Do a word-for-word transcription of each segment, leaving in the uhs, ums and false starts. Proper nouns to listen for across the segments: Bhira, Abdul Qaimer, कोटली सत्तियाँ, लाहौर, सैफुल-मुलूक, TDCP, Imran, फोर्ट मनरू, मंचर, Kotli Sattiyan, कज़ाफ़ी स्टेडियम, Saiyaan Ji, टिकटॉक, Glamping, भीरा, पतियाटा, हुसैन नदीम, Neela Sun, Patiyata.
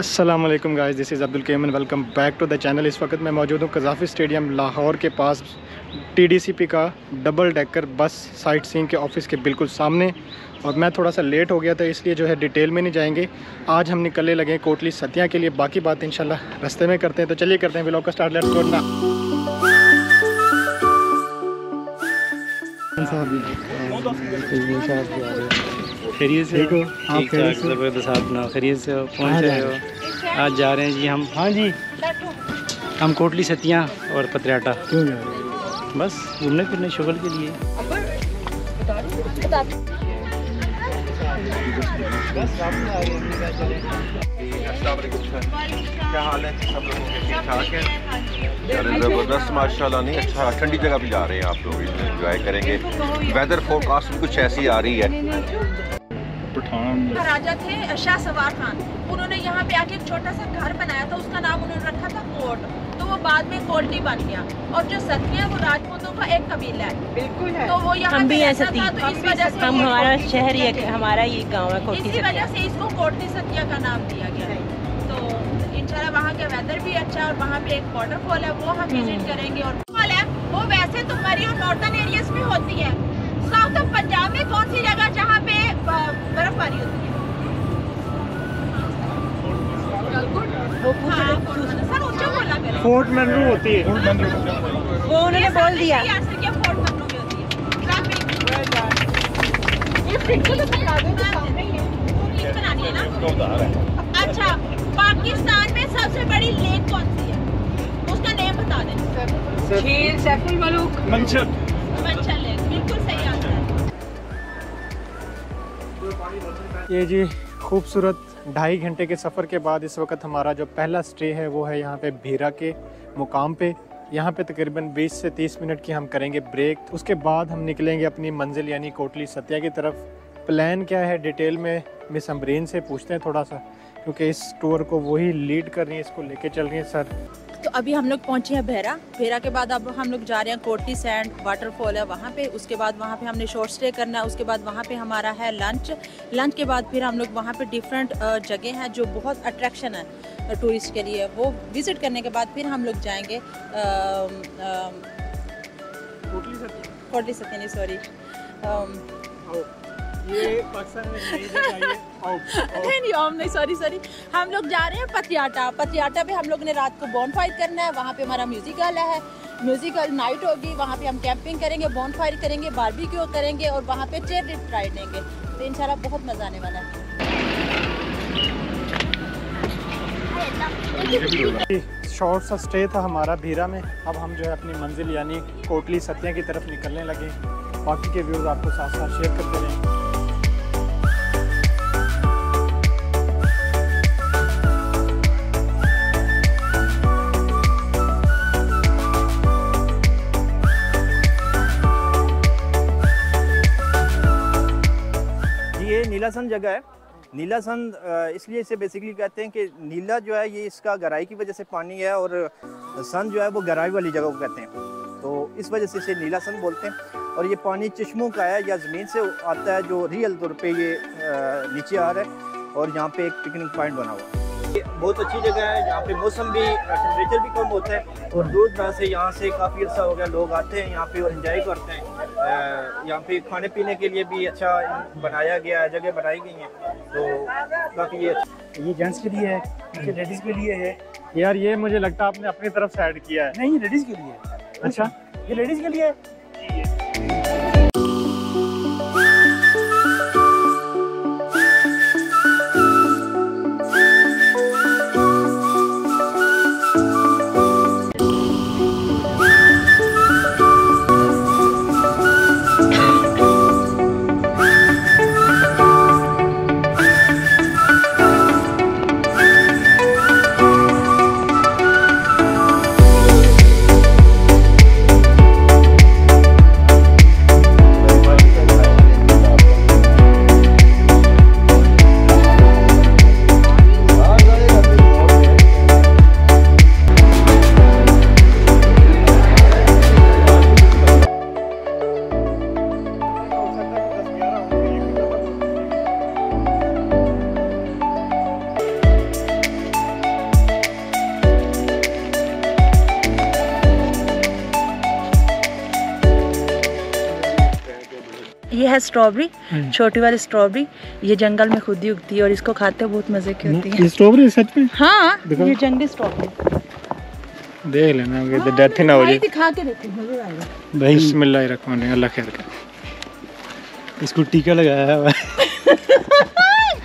अस्सलाम वालेकुम guys, this is Abdul camber, welcome back to the channel. इस वक्त मैं मौजूद हूँ कज़ाफ़ी स्टेडियम लाहौर के पास टीडीसीपी का double decker bus sightseeing के ऑफिस के बिल्कुल सामने। और मैं थोड़ा सा लेट हो गया था, इसलिए जो है डिटेल में नहीं जाएंगे। आज हम निकलने लगे कोटली सत्तियाँ के लिए, बाकी बात इंशाल्लाह रास्ते में करते हैं। तो चलिए करते हैं व्लॉग का स्टार्ट। लेट्स गो ना। खैरियत से हो? ठीक ठाक, ज़बरदस्त। आप ना खैरियत से हो? पहुँच रहे हो? आज जा रहे हैं जी हम। हाँ जी, हम कोटली सत्तियाँ और पतियाटा। क्यों जा रहे हैं? बस घूमने फिरने, शुगल के लिए। क्या हाल है? सब लोगों के ठीक ठाक है? ज़बरदस्त माशाल्लाह। नहीं, अच्छा ठंडी जगह भी जा रहे हैं आप लोग, इंजॉय करेंगे। वेदर फोरकास्ट में कुछ ऐसी आ रही है। राजा थे शाह सवार खान, उन्होंने यहाँ पे आके एक छोटा सा घर बनाया था, उसका नाम उन्होंने रखा था कोट, तो वो बाद में कोटली बन गया। और जो सतिया वो राजपूतों का एक कबीला है। बिल्कुल है। तो वो यहाँ पे ऐसा था, तो इस वजह से हम हमारा शहर ये हमारा ये गांव है कोटली, इसी वजह से इसको कोटली सतिया का नाम दिया गया है। तो इंशाल्लाह वहाँ का वेदर भी अच्छा है और वहाँ पे एक वाटरफॉल है, वो हम विजिट करेंगे। और वो वैसे तो हमारी और नॉर्थन एरियाज में होती है, साउथ ऑफ पंजाब में कौन सी जगह जहाँ पे बर्फबारी होती है? फोर्ट मनरू होती है। वो उन्होंने बोल दिया क्या? फोर्ट मनरू भी होती है ना। अच्छा, पाकिस्तान में सबसे बड़ी लेक कौन सी है? उसका नेम बता दें। सैफुल-मुलूक। मंचर। मंचर लेक, बिल्कुल सही आंसर है। ये जी खूबसूरत ढाई घंटे के सफ़र के बाद इस वक्त हमारा जो पहला स्टे है वो है यहाँ पे भीरा के मुकाम पे। यहाँ पे तकरीबन बीस से तीस मिनट की हम करेंगे ब्रेक, उसके बाद हम निकलेंगे अपनी मंजिल यानी कोटली सत्तिया की तरफ। प्लान क्या है डिटेल में मिस इमरान से पूछते हैं थोड़ा सा, क्योंकि इस टूर को वही लीड कर रही है, इसको लेके चल रही है सर। तो अभी हम लोग पहुँचे हैं भैरा। भैरा के बाद अब हम लोग जा रहे हैं कोटली सैंड, वाटरफॉल है वहाँ पे। उसके बाद वहाँ पे हमने शॉर्ट स्टे करना है, उसके बाद वहाँ पे हमारा है लंच। लंच के बाद फिर हम लोग वहाँ पे डिफरेंट जगह हैं जो बहुत अट्रैक्शन है टूरिस्ट के लिए, वो विज़िट करने के बाद फिर हम लोग जाएंगे कोटली सत्तिया, सॉरी। ये पाकिस्तान में नहीं नहीं ओम नहीं, सॉरी सॉरी। हम लोग जा रहे हैं पतियाटा। पतियाटा पे हम लोग ने रात को बॉन फायर करना है, वहाँ पे हमारा म्यूजिक हॉल है, म्यूजिक हॉल नाइट होगी। वहाँ पे हम कैंपिंग करेंगे, बॉन फायर करेंगे, बारबेक्यू करेंगे और वहाँ पे चेयर लिफ्ट राइड लेंगे। तो इंशाल्लाह बहुत मज़ा आने वाला है। शॉर्ट सा स्टे था हमारा भीरा में। अब हम जो है अपनी मंजिल यानी कोटली सत्तिया की तरफ निकलने लगे, बाकी के व्यूज़ आपको साथ साथ शेयर करते रहेंगे। नीला सन जगह है। नीला सन इसलिए इसे बेसिकली कहते हैं कि नीला जो है ये इसका गहराई की वजह से पानी है, और सन जो है वो गहराई वाली जगह को कहते हैं, तो इस वजह से इसे नीला सन बोलते हैं। और ये पानी चश्मों का है या ज़मीन से आता है, जो रियल तौर पे ये नीचे आ रहा है। और यहाँ पे एक पिकनिक पॉइंट बना हुआ है, ये बहुत अच्छी जगह है। यहाँ पे मौसम भी, टेम्परेचर भी कम होता है, और दूर दराज से यहाँ से काफ़ी अर्सा हो गया लोग आते हैं यहाँ पे और एंजॉय करते हैं। यहाँ पे खाने पीने के लिए भी अच्छा बनाया गया है, जगह बनाई गई है, तो काफ़ी ये ये जेंट्स के लिए है, लेडीज़ के लिए है। यार ये मुझे लगता है आपने अपनी तरफ से ऐड किया है। नहीं, लेडीज़ के लिए। अच्छा, ये लेडीज़ के लिए है। है स्ट्रॉबेरी, छोटी वाली स्ट्रॉबेरी, ये जंगल में खुद ही उगती है और इसको खाते बहुत मजे की होती है। स्ट्रॉबेरी सच में? हाँ, ये जंगली स्ट्रॉबेरी। देख लेना डेथ ना हो जाए। दिखा के देती हूं। बिस्मिल्लाहिर्रहमानिर्रहीम, अल्लाह खैर करे। इसको टीका लगाया है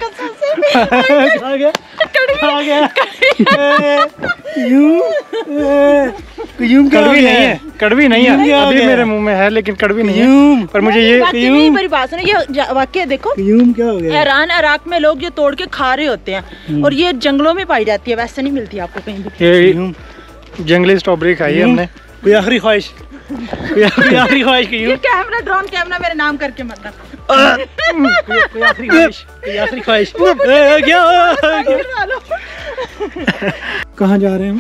कसम से। आ गया आ गया। यूम कड़वी नहीं है, कड़वी नहीं है, अभी मेरे मुंह में है लेकिन कड़वी नहीं है। पर मुझे ये मेरी बात सुनो, ये वाकया देखो यूम क्या हो गया। ईरान इराक में लोग ये तोड़ के खा रहे होते हैं और ये जंगलों में पाई जाती है, वैसे नहीं मिलती आपको कहीं भी। जंगली स्ट्रॉबेरी खाई है हमने। कोई आखिरी ख्वाहिश, कोई आखिरी ख्वाहिश की यूं कैमरा ड्रोन कैमरा मेरे नाम करके मतलब कोई आखिरी ख्वाहिश, कोई आखिरी ख्वाहिश। ए क्या कहां जा रहे हैं हम?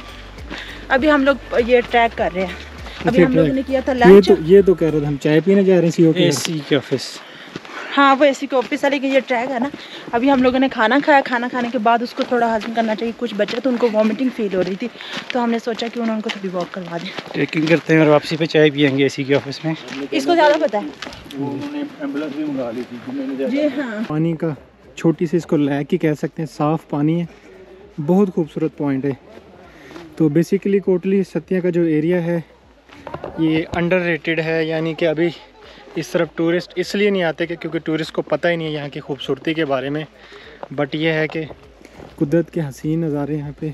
अभी हम लोग ये ट्रैक कर रहे हैं। अभी हम लोग ने किया था लंच। ये तो ये तो कह रहे थे हम चाय पीने जा रहे हैं सीओ के एसी के ऑफिस। हाँ वो एसी के ऑफिस वाले की ये ट्रैक है ना। अभी हम लोगों ने खाना खाया, खाना खाने के बाद उसको थोड़ा हजम करना चाहिए, कुछ बच्चे तो उनको वॉमिटिंग फील हो रही थी तो हमने सोचा कि उन्होंने उनको थोड़ी वॉक करवा दें। ट्रैकिंग करते हैं और वापसी पे चाय पियेंगे एसी के ऑफिस में। इसको ज़्यादा पता है, उन्होंने एम्बुलेंस भी मंगा ली थी। जी हाँ, पानी का छोटी सी इसको लैक ही कह सकते हैं, साफ़ पानी है, बहुत खूबसूरत पॉइंट है। तो बेसिकली कोटली सत्तियां का जो एरिया है ये अंडररेटेड है, यानी कि अभी इस तरफ टूरिस्ट इसलिए नहीं आते कि क्योंकि टूरिस्ट को पता ही नहीं है यहाँ की खूबसूरती के बारे में। बट ये है कि कुदरत के हसीन नज़ारे यहाँ पे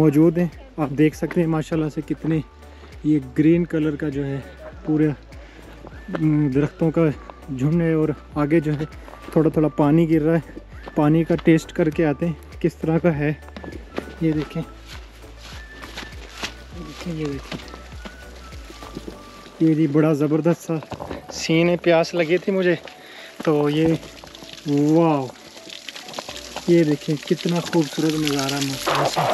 मौजूद हैं। आप देख सकते हैं माशाल्लाह से कितने ये ग्रीन कलर का जो है पूरा दरख्तों का झुंड है और आगे जो है थोड़ा थोड़ा पानी गिर रहा है। पानी का टेस्ट करके आते हैं किस तरह का है। ये देखें, ये देखें ये जी बड़ा ज़बरदस्त सा सीन है। प्यास लगी थी मुझे तो ये वाह, ये देखिए कितना खूबसूरत नज़ारा मौसम है।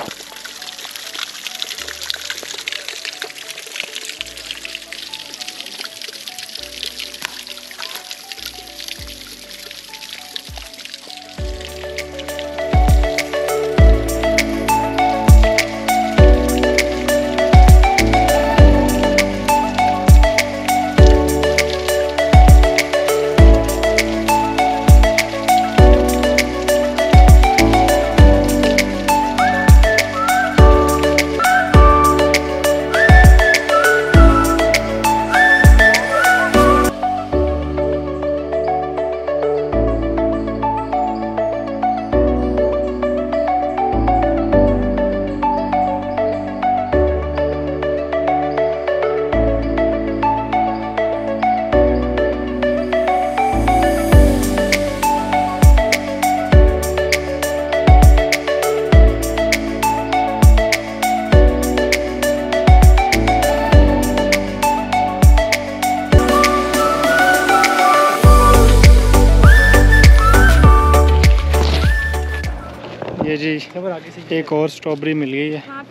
एक और स्ट्रॉबेरी मिल गई है। हाँ,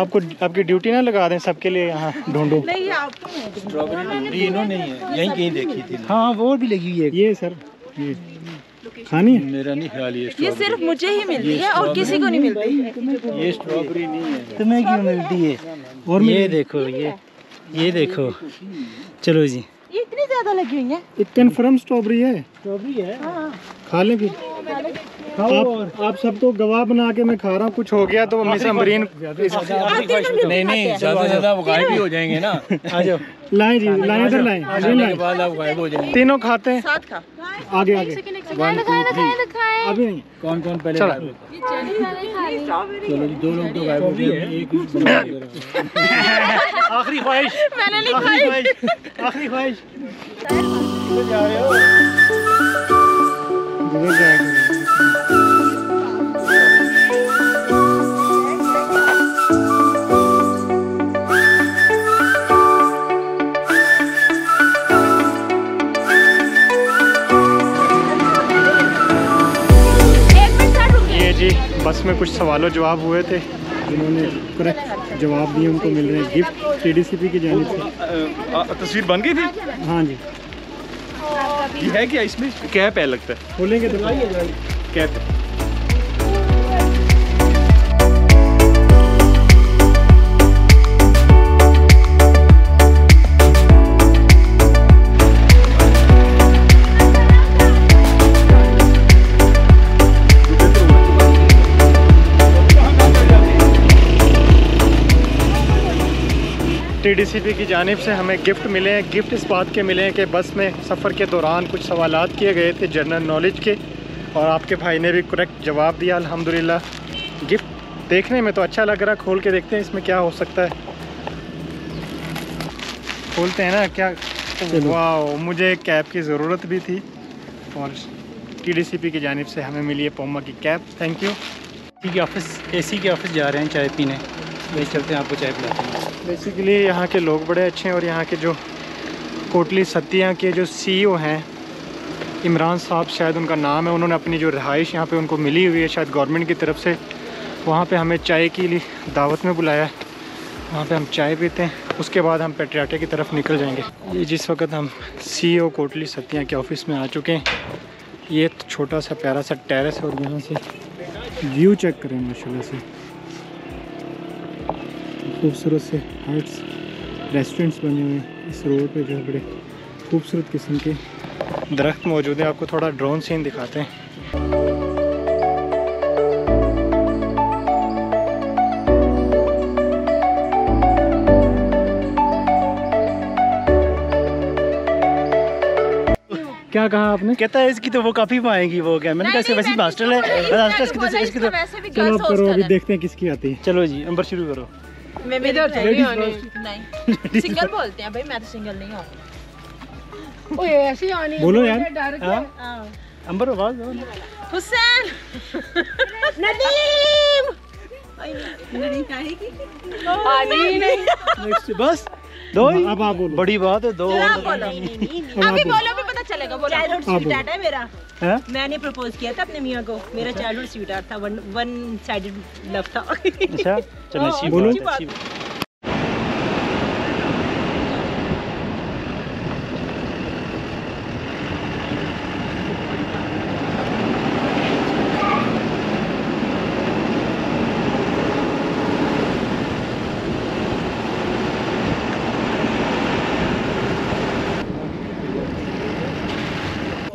आपको आपकी ड्यूटी ना लगा दें सबके लिए यहाँ ढूंढो। नहीं स्ट्रॉबेरी इन्होंने यहीं कहीं देखी थी। हाँ वो भी लगी हुई है। ये सर ये खानी मेरा नहीं ख्याल, ये ये सिर्फ मुझे ही मिलती है और किसी को नहीं मिलती। ये स्ट्रॉबेरी नहीं है, तुम्हें क्यों मिलती है? और ये देखो, ये ये देखो, चलो जी ये इतनी ज्यादा लगी हुई है। ये कन्फर्म स्ट्रॉबेरी है, स्ट्रॉबेरी है। खा लें फिर आप, आप सब तो गवाह बना के मैं खा रहा हूँ। कुछ हो गया तो हमेशा मरीन नहीं नहीं ज्यादा ज्यादा वो गायब भी हो जाएंगे ना। आ जाओ लाएं जी, लाएं इधर लाएं, लाएं बाद आप गायब हो जाएंगे। तीनों खाते हैं साथ खा आगे आगे। अभी नहीं, कौन कौन पहले? चलो जी दो लोग तो गायब हो गए। आखिरी ख्वाहिश, आखिरी ख्वाहिश। बस में कुछ सवालों जवाब हुए थे, उन्होंने करेक्ट जवाब दिए, उनको मिल रहे हैं गिफ्ट टीडीसीपी की जानिब से। तस्वीर बन गई थी। हाँ जी, ये है क्या इसमें? कैप है लगता है, खोलेंगे तो कैप है। टीडीसीपी की जानिब से हमें गिफ्ट मिले हैं। गिफ्ट इस बात के मिले हैं कि बस में सफ़र के दौरान कुछ सवालात किए गए थे जनरल नॉलेज के, और आपके भाई ने भी करेक्ट जवाब दिया अल्हम्दुलिल्लाह। गिफ्ट देखने में तो अच्छा लग रहा, खोल के देखते हैं इसमें क्या हो सकता है। खोलते हैं ना क्या। वाह, मुझे कैप की ज़रूरत भी थी और टीडीसीपी की जानिब से हमें मिली है पोमा की cap. Thank you. A C के ऑफ़िस ए सी के ऑफ़िस जा रहे हैं चाय पीने, वही चलते हैं, आपको चाय पिलाते हैं। बेसिकली यहाँ के लोग बड़े अच्छे हैं और यहाँ के जो कोटली सत्तियाँ के जो सीईओ हैं इमरान साहब शायद उनका नाम है, उन्होंने अपनी जो रिहाइश यहाँ पे उनको मिली हुई है शायद गवर्नमेंट की तरफ से, वहाँ पे हमें चाय के लिए दावत में बुलाया है। वहाँ पे हम चाय पीते हैं, उसके बाद हम पटियाटा की तरफ निकल जाएंगे। ये जिस वक्त हम सीईओ कोटली सत्तियाँ के ऑफ़िस में आ चुके हैं, ये छोटा सा प्यारा सा टेरेस है और यहाँ से व्यू चेक करें माशाल्लाह से, खूबसूरत से हट्स रेस्टोरेंट्स बने हुए हैं। इस रोड पे जो है बड़े खूबसूरत किस्म के दरख्त मौजूद हैं। आपको थोड़ा ड्रोन सीन दिखाते हैं। क्या कहा आपने? कहता है इसकी तो वो काफ़ी पाएंगी वो। क्या मैंने कहा वैसे मास्टर है, चलो आप करो, अभी देखते हैं किसकी आती है। चलो जी अंबर शुरू करो। मैं नहीं सिंगल बोलते हैं भाई, मैं तो सिंगल नहीं हूं। ओए ऐसी आनी बोलो यार। अंबर आवाज दो। हुसैन नदीम नहीं नहीं बस दो, अब आप बोलो। बड़ी बात है दो, अभी बोलो पता चलेगा। बोलो। चाइल्डहुड स्वीटहार्ट है मेरा है? मैंने प्रपोज किया था अपने मियाँ को, मेरा चाइल्डहुड स्वीटहार्ट था, वन वन साइडेड लव था। अच्छा चलो अच्छी बोलो।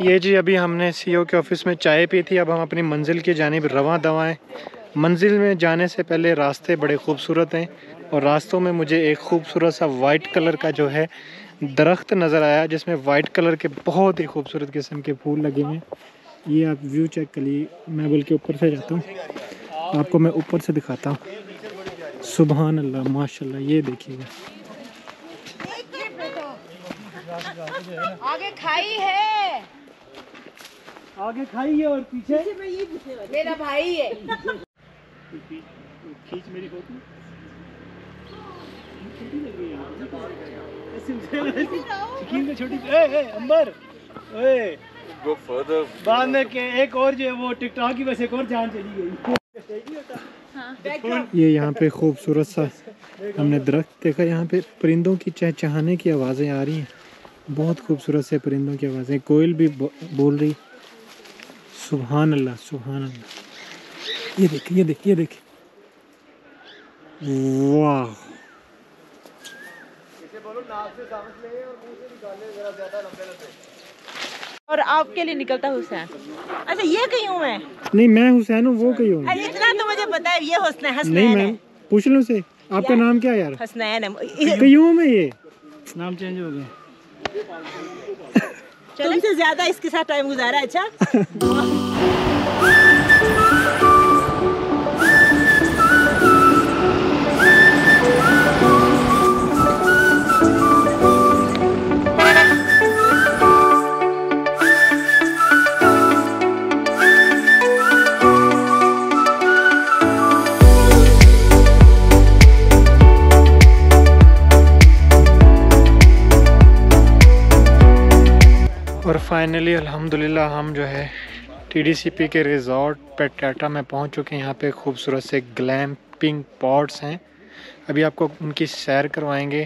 ये जी अभी हमने सीईओ के ऑफ़िस में चाय पी थी, अब हम अपनी मंजिल की जानिब रवां दवाएँ। मंजिल में जाने से पहले रास्ते बड़े खूबसूरत हैं और रास्तों में मुझे एक खूबसूरत सा वाइट कलर का जो है दरख्त नज़र आया, जिसमें वाइट कलर के बहुत ही खूबसूरत किस्म के फूल लगे हैं। ये आप व्यू चेक करिए। मैं बल्कि ऊपर से जाता हूँ, आपको मैं ऊपर से दिखाता हूँ। सुबहान अल्लाह माशाल्लाह, ये देखिएगा। आगे खाई है, आगे खाई है और पीछे, पीछे में ये मेरा भाई है। खींच मेरी फोटो। छोटी छोटी ए ए अंबर ए गो फर्दर। बाद में के एक और जो है वो टिकटॉक की वजह से एक और जान चली गई। ये यहाँ पे खूबसूरत सा हमने दरख्त देखा, यहाँ पे परिंदों की चहचहाने की आवाज़ें आ रही हैं, बहुत खूबसूरत से परिंदों की आवाज़ें, कोयल भी बोल रही। सुभान अल्लाह सुभान अल्लाह, ये देखिए ये देखिए ये देखिए, वाह। और आपके लिए निकलता हुसैन। अच्छा ये कहीं हूँ मैं? नहीं मैं हुसैन हूँ, वो कहीं हूँ। अरे इतना तो मुझे पता है, ये हुसैन है। नहीं मैं पूछ लूँ से आपका नाम क्या यार? हुसैन है। कहीं हूँ मैं, ये नाम चेंज हो गया। तुमसे ज्यादा इसके साथ टाइम गुजारा। अच्छा और फाइनली अल्हम्दुलिल्लाह हम जो है टीडीसीपी के रिज़ॉर्ट पटियाटा में पहुंच चुके हैं। यहाँ पे खूबसूरत से ग्लैम्पिंग पॉड्स हैं, अभी आपको उनकी सैर करवाएंगे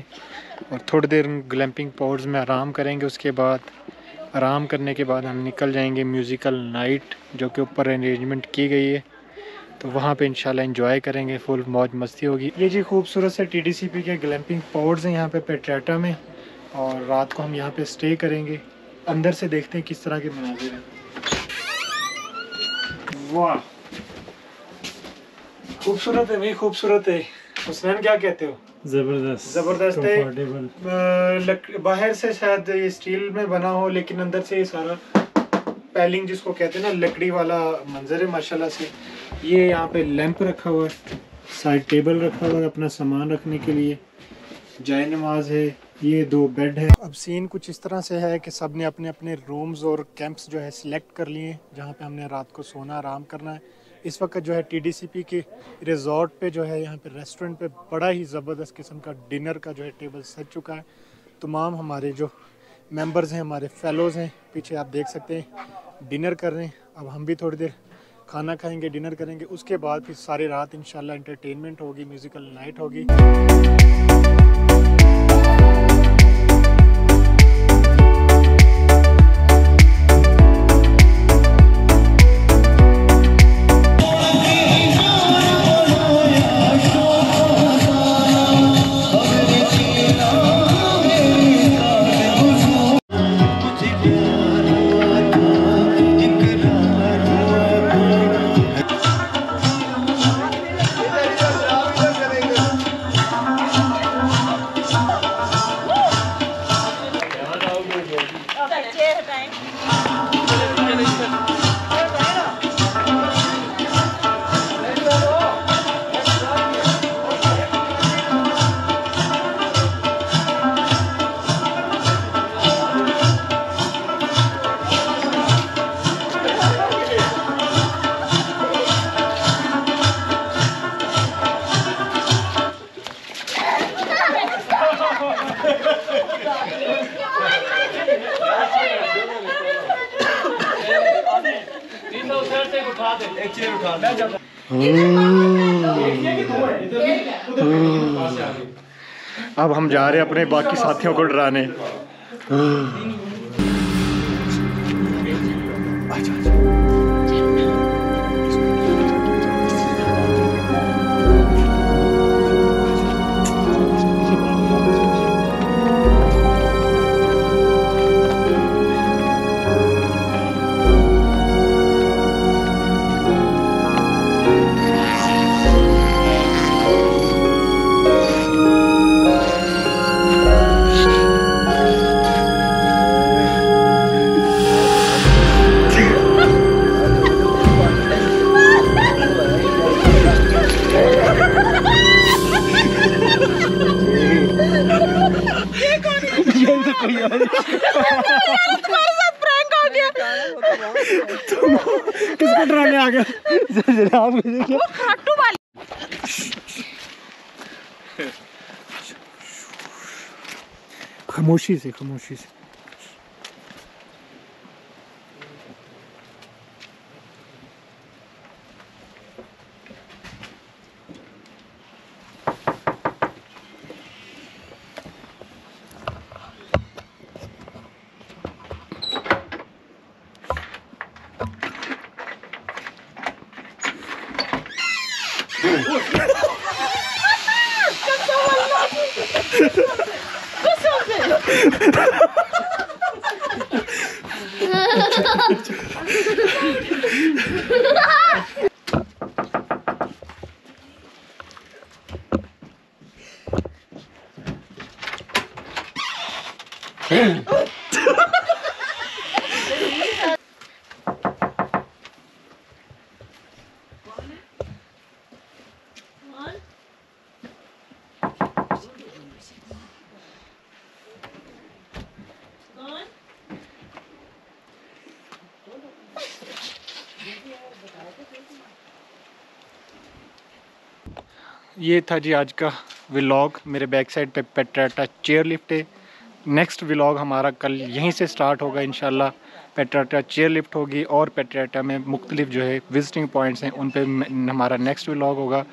और थोड़ी देर उन ग्लैम्पिंग पॉड्स में आराम करेंगे। उसके बाद आराम करने के बाद हम निकल जाएंगे म्यूज़िकल नाइट जो कि ऊपर अरेंजमेंट की गई है, तो वहाँ पे इंशाल्लाह एंजॉय करेंगे, फुल मौज मस्ती होगी। ये जी खूबसूरत से टीडीसीपी के ग्लैम्पिंग पॉड्स हैं यहाँ पे पटियाटा में, और रात को हम यहाँ पर स्टे करेंगे। अंदर से देखते हैं किस तरह के मनाजिर हैं। वाह खूबसूरत है भाई खूबसूरत है। हुसैन क्या कहते हो? जबरदस्त जबरदस्त बाहर से शायद ये स्टील में बना हो लेकिन अंदर से ये सारा पैलिंग जिसको कहते हैं ना लकड़ी वाला मंजर है माशाल्लाह से। ये यहाँ पे लैंप रखा हुआ है, साइड टेबल रखा हुआ है अपना सामान रखने के लिए, जाय नमाज है, ये दो बेड है। अब सीन कुछ इस तरह से है कि सब ने अपने अपने रूम्स और कैंप्स जो है सिलेक्ट कर लिए जहाँ पे हमने रात को सोना आराम करना है। इस वक्त जो है टीडीसीपी के रिजॉर्ट पे जो है यहाँ पे रेस्टोरेंट पे बड़ा ही ज़बरदस्त किस्म का डिनर का जो है टेबल सज चुका है। तमाम हमारे जो मेंबर्स हैं, हमारे फेलोज़ हैं, पीछे आप देख सकते हैं डिनर कर रहे हैं। अब हम भी थोड़ी देर खाना खाएंगे, डिनर करेंगे, उसके बाद फिर सारी रात इंशाल्लाह एंटरटेनमेंट होगी, म्यूज़िकल नाइट होगी। अब हम जा रहे हैं अपने बाकी साथियों को डराने। खामोशी से खामोशी से ये था जी आज का व्लॉग। मेरे बैक साइड पे पैटियाटा चेयर लिफ्ट है। नेक्स्ट व्लॉग हमारा कल यहीं से स्टार्ट होगा इंशाल्लाह। पैटियाटा चेयर लिफ्ट होगी और पैटियाटा में मुख्तलिफ जो है विजिटिंग पॉइंट्स हैं उन पे हमारा नेक्स्ट व्लॉग होगा।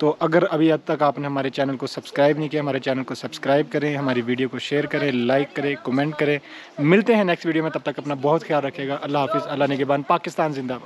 तो अगर अभी अब तक आपने हमारे चैनल को सब्सक्राइब नहीं किया, हमारे चैनल को सब्सक्राइब करें, हमारी वीडियो को शेयर करें, लाइक करें, कमेंट करें। मिलते हैं नेक्स्ट वीडियो में, तब तक अपना बहुत ख्याल रखेगा। अल्लाह हाफिज़, अल्लाह निगहबान, पाकिस्तान जिंदाबाद।